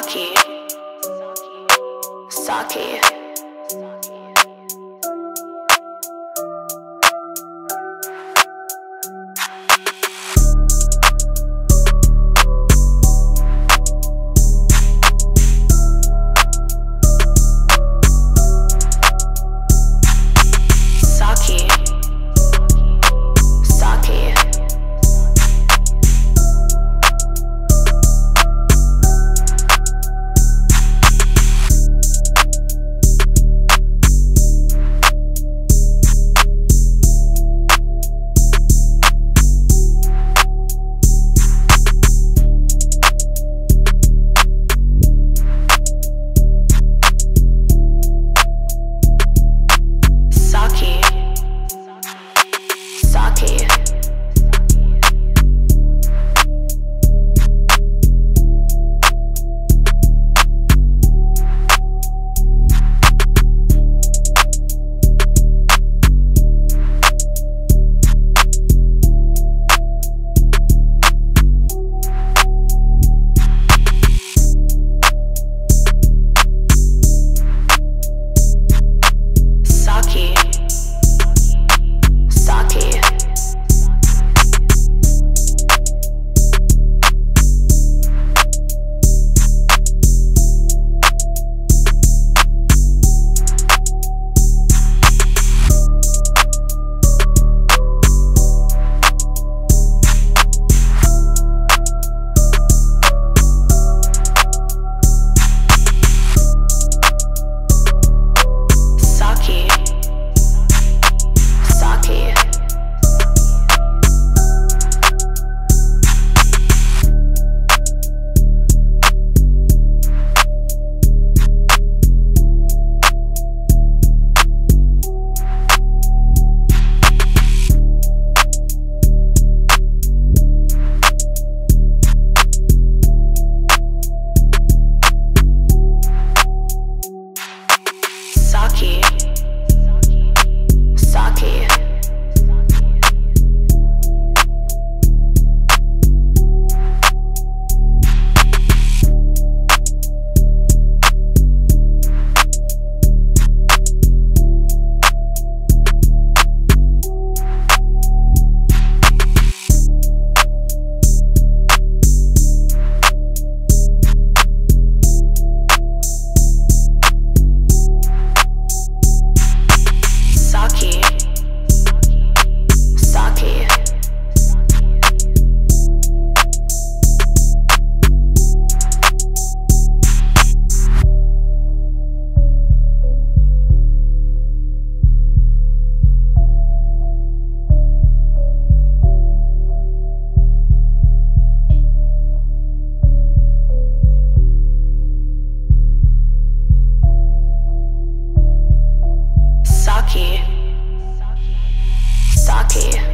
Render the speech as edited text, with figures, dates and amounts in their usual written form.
Sake. Sake.